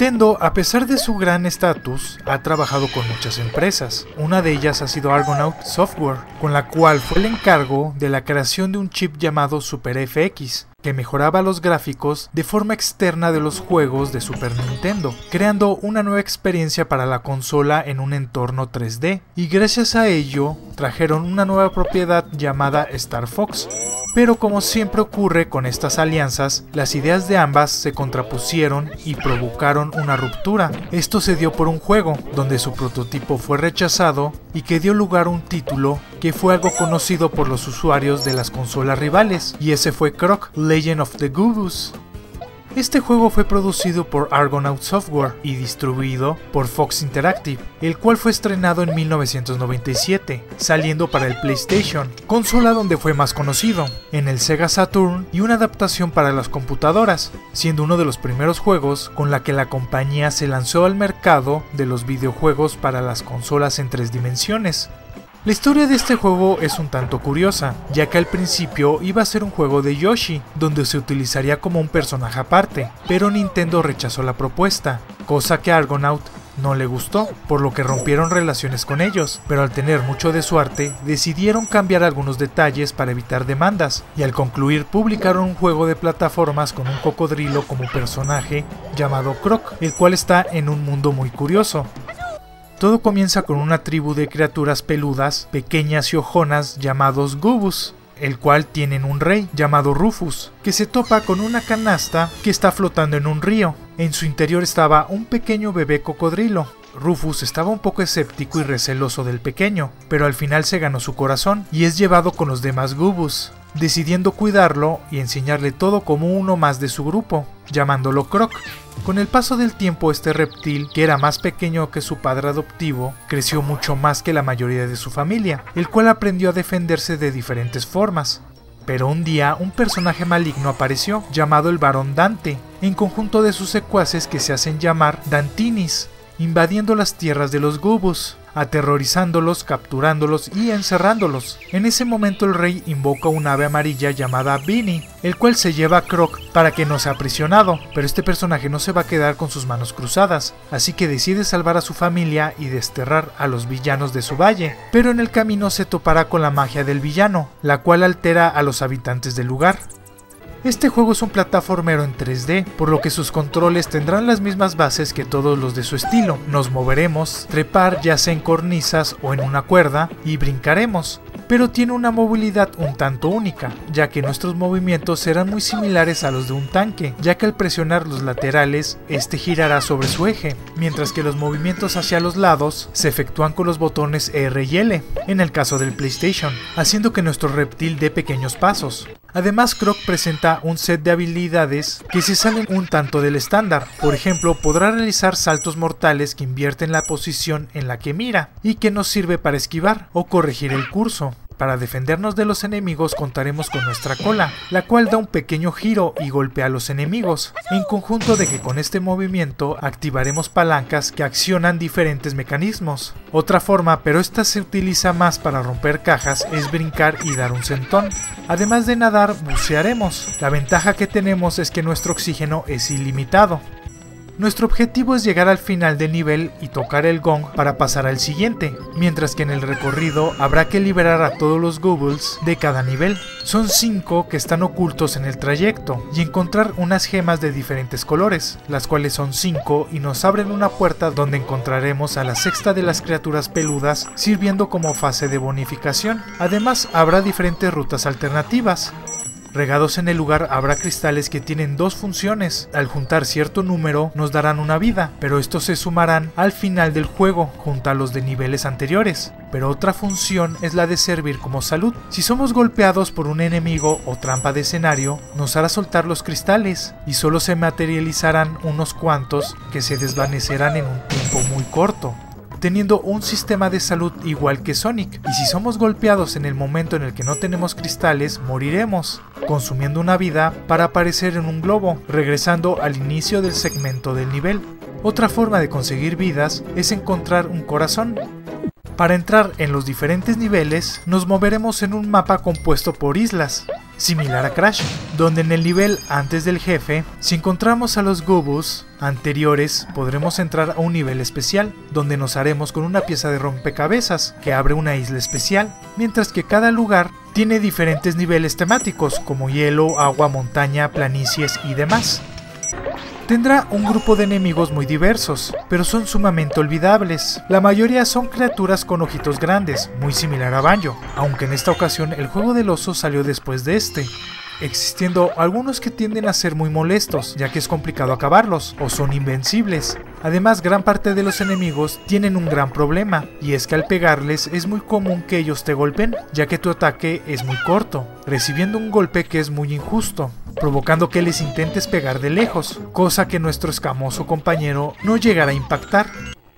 Nintendo, a pesar de su gran estatus, ha trabajado con muchas empresas. Una de ellas ha sido Argonaut Software, con la cual fue el encargo de la creación de un chip llamado Super FX, que mejoraba los gráficos de forma externa de los juegos de Super Nintendo, creando una nueva experiencia para la consola en un entorno 3D, y gracias a ello trajeron una nueva propiedad llamada Star Fox. Pero como siempre ocurre con estas alianzas, las ideas de ambas se contrapusieron y provocaron una ruptura. Esto se dio por un juego, donde su prototipo fue rechazado y que dio lugar a un título que fue algo conocido por los usuarios de las consolas rivales, y ese fue Croc: Legend of the Gobbos. Este juego fue producido por Argonaut Software y distribuido por Fox Interactive, el cual fue estrenado en 1997, saliendo para el PlayStation, consola donde fue más conocido, en el Sega Saturn y una adaptación para las computadoras, siendo uno de los primeros juegos con la que la compañía se lanzó al mercado de los videojuegos para las consolas en 3 dimensiones. La historia de este juego es un tanto curiosa, ya que al principio iba a ser un juego de Yoshi, donde se utilizaría como un personaje aparte, pero Nintendo rechazó la propuesta, cosa que a Argonaut no le gustó, por lo que rompieron relaciones con ellos, pero al tener mucho de su arte, decidieron cambiar algunos detalles para evitar demandas, y al concluir publicaron un juego de plataformas con un cocodrilo como personaje llamado Croc, el cual está en un mundo muy curioso. Todo comienza con una tribu de criaturas peludas, pequeñas y ojonas llamados Gubus, el cual tienen un rey llamado Rufus, que se topa con una canasta que está flotando en un río. En su interior estaba un pequeño bebé cocodrilo. Rufus estaba un poco escéptico y receloso del pequeño, pero al final se ganó su corazón y es llevado con los demás Gubus, decidiendo cuidarlo y enseñarle todo como uno más de su grupo, llamándolo Croc. Con el paso del tiempo, este reptil, que era más pequeño que su padre adoptivo, creció mucho más que la mayoría de su familia, el cual aprendió a defenderse de diferentes formas. Pero un día, un personaje maligno apareció, llamado el Barón Dante, en conjunto de sus secuaces que se hacen llamar Dantinis, invadiendo las tierras de los Gubus, aterrorizándolos, capturándolos y encerrándolos. En ese momento el rey invoca un ave amarilla llamada Vini, el cual se lleva a Croc para que no sea aprisionado, pero este personaje no se va a quedar con sus manos cruzadas, así que decide salvar a su familia y desterrar a los villanos de su valle, pero en el camino se topará con la magia del villano, la cual altera a los habitantes del lugar. Este juego es un plataformero en 3D, por lo que sus controles tendrán las mismas bases que todos los de su estilo. Nos moveremos, trepar ya sea en cornisas o en una cuerda, y brincaremos, pero tiene una movilidad un tanto única, ya que nuestros movimientos serán muy similares a los de un tanque, ya que al presionar los laterales, este girará sobre su eje, mientras que los movimientos hacia los lados se efectúan con los botones R y L, en el caso del PlayStation, haciendo que nuestro reptil dé pequeños pasos. Además, Croc presenta un set de habilidades que se salen un tanto del estándar. Por ejemplo, podrá realizar saltos mortales que invierten la posición en la que mira y que nos sirve para esquivar o corregir el curso. Para defendernos de los enemigos contaremos con nuestra cola, la cual da un pequeño giro y golpea a los enemigos, en conjunto de que con este movimiento activaremos palancas que accionan diferentes mecanismos. Otra forma, pero esta se utiliza más para romper cajas, es brincar y dar un sentón. Además de nadar, bucearemos. La ventaja que tenemos es que nuestro oxígeno es ilimitado. Nuestro objetivo es llegar al final del nivel y tocar el gong para pasar al siguiente, mientras que en el recorrido habrá que liberar a todos los Gubbles de cada nivel. Son 5 que están ocultos en el trayecto y encontrar unas gemas de diferentes colores, las cuales son 5 y nos abren una puerta donde encontraremos a la 6ª de las criaturas peludas, sirviendo como fase de bonificación. Además habrá diferentes rutas alternativas. Regados en el lugar habrá cristales que tienen 2 funciones, al juntar cierto número nos darán una vida, pero estos se sumarán al final del juego junto a los de niveles anteriores. Pero otra función es la de servir como salud. Si somos golpeados por un enemigo o trampa de escenario, nos hará soltar los cristales y solo se materializarán unos cuantos que se desvanecerán en un tiempo muy corto, teniendo un sistema de salud igual que Sonic, y si somos golpeados en el momento en el que no tenemos cristales, moriremos, consumiendo una vida para aparecer en un globo, regresando al inicio del segmento del nivel. Otra forma de conseguir vidas es encontrar un corazón. Para entrar en los diferentes niveles, nos moveremos en un mapa compuesto por islas. similar a Crash, donde en el nivel antes del jefe, si encontramos a los Gubus anteriores, podremos entrar a un nivel especial, donde nos haremos con una pieza de rompecabezas que abre una isla especial, mientras que cada lugar tiene diferentes niveles temáticos como hielo, agua, montaña, planicies y demás. Tendrá un grupo de enemigos muy diversos, pero son sumamente olvidables. La mayoría son criaturas con ojitos grandes, muy similar a Banjo, aunque en esta ocasión el juego del oso salió después de este, existiendo algunos que tienden a ser muy molestos, ya que es complicado acabarlos, o son invencibles. Además, gran parte de los enemigos tienen un gran problema, y es que al pegarles es muy común que ellos te golpeen, ya que tu ataque es muy corto, recibiendo un golpe que es muy injusto, provocando que les intentes pegar de lejos, cosa que nuestro escamoso compañero no llegará a impactar.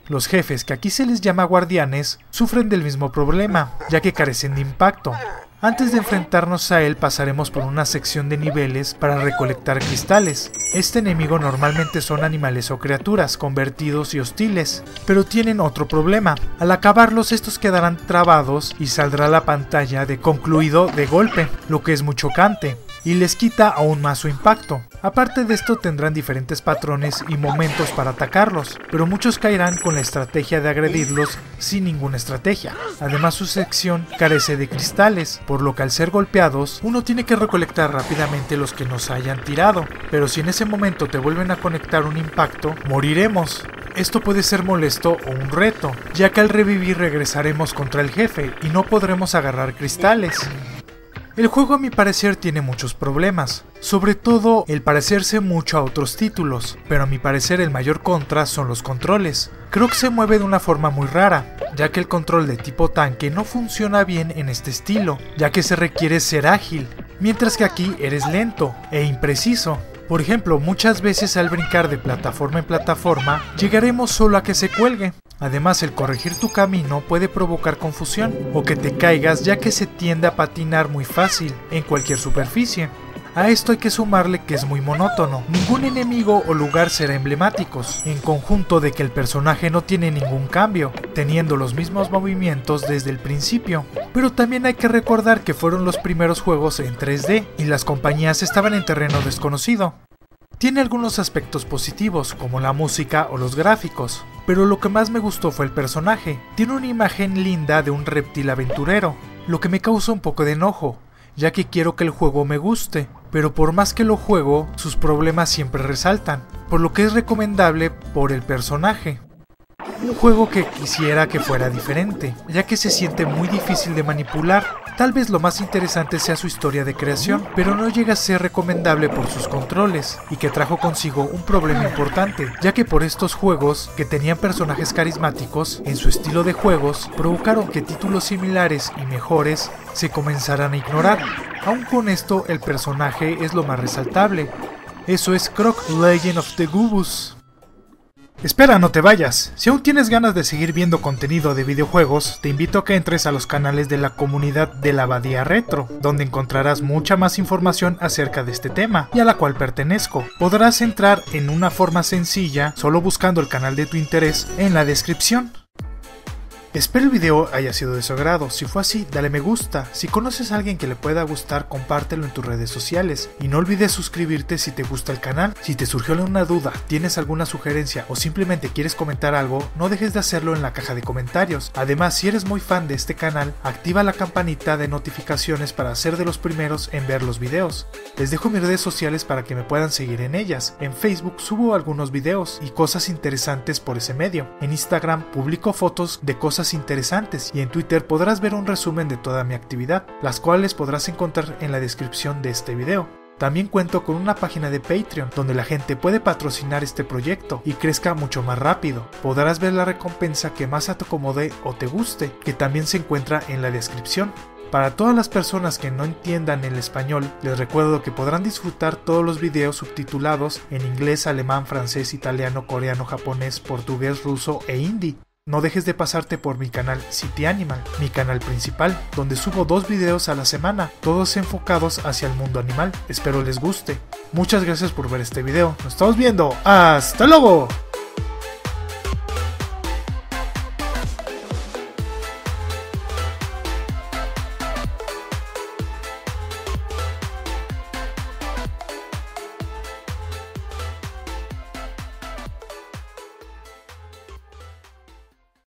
Los jefes, que aquí se les llama guardianes, sufren del mismo problema, ya que carecen de impacto. Antes de enfrentarnos a él pasaremos por una sección de niveles para recolectar cristales. Este enemigo normalmente son animales o criaturas convertidos y hostiles, pero tienen otro problema. Al acabarlos estos quedarán trabados y saldrá la pantalla de concluido de golpe, lo que es muy chocante y les quita aún más su impacto. Aparte de esto tendrán diferentes patrones y momentos para atacarlos, pero muchos caerán con la estrategia de agredirlos sin ninguna estrategia. Además, su sección carece de cristales, por lo que al ser golpeados uno tiene que recolectar rápidamente los que nos hayan tirado, pero si en ese momento te vuelven a conectar un impacto, moriremos. Esto puede ser molesto o un reto, ya que al revivir regresaremos contra el jefe y no podremos agarrar cristales. El juego, a mi parecer, tiene muchos problemas, sobre todo el parecerse mucho a otros títulos, pero a mi parecer el mayor contra son los controles. Croc se mueve de una forma muy rara, ya que el control de tipo tanque no funciona bien en este estilo, ya que se requiere ser ágil, mientras que aquí eres lento e impreciso. Por ejemplo, muchas veces al brincar de plataforma en plataforma, llegaremos solo a que se cuelgue. Además, el corregir tu camino puede provocar confusión o que te caigas, ya que se tiende a patinar muy fácil en cualquier superficie. A esto hay que sumarle que es muy monótono, ningún enemigo o lugar será emblemáticos, en conjunto de que el personaje no tiene ningún cambio, teniendo los mismos movimientos desde el principio. Pero también hay que recordar que fueron los primeros juegos en 3D y las compañías estaban en terreno desconocido. Tiene algunos aspectos positivos, como la música o los gráficos, pero lo que más me gustó fue el personaje. Tiene una imagen linda de un reptil aventurero, lo que me causa un poco de enojo, ya que quiero que el juego me guste, pero por más que lo juego, sus problemas siempre resaltan, por lo que es recomendable por el personaje. Un juego que quisiera que fuera diferente, ya que se siente muy difícil de manipular. Tal vez lo más interesante sea su historia de creación, pero no llega a ser recomendable por sus controles, y que trajo consigo un problema importante, ya que por estos juegos, que tenían personajes carismáticos en su estilo de juegos, provocaron que títulos similares y mejores se comenzaran a ignorar. Aun con esto, el personaje es lo más resaltable. Eso es Croc: Legend of the Gobbos. Espera, no te vayas. Si aún tienes ganas de seguir viendo contenido de videojuegos, te invito a que entres a los canales de la comunidad de la Abadía Retro, donde encontrarás mucha más información acerca de este tema, y a la cual pertenezco. Podrás entrar en una forma sencilla, solo buscando el canal de tu interés en la descripción. Espero el video haya sido de su agrado. Si fue así, dale me gusta. Si conoces a alguien que le pueda gustar, compártelo en tus redes sociales. Y no olvides suscribirte si te gusta el canal. Si te surgió alguna duda, tienes alguna sugerencia o simplemente quieres comentar algo, no dejes de hacerlo en la caja de comentarios. Además, si eres muy fan de este canal, activa la campanita de notificaciones para ser de los primeros en ver los videos. Les dejo mis redes sociales para que me puedan seguir en ellas. En Facebook subo algunos videos y cosas interesantes por ese medio. En Instagram publico fotos de cosas interesantes y en Twitter podrás ver un resumen de toda mi actividad, las cuales podrás encontrar en la descripción de este video. También cuento con una página de Patreon donde la gente puede patrocinar este proyecto y crezca mucho más rápido. Podrás ver la recompensa que más te acomode o te guste, que también se encuentra en la descripción. Para todas las personas que no entiendan el español, les recuerdo que podrán disfrutar todos los videos subtitulados en inglés, alemán, francés, italiano, coreano, japonés, portugués, ruso e hindi. No dejes de pasarte por mi canal City Animal, mi canal principal, donde subo 2 videos a la semana, todos enfocados hacia el mundo animal. Espero les guste. Muchas gracias por ver este video. Nos estamos viendo. ¡Hasta luego!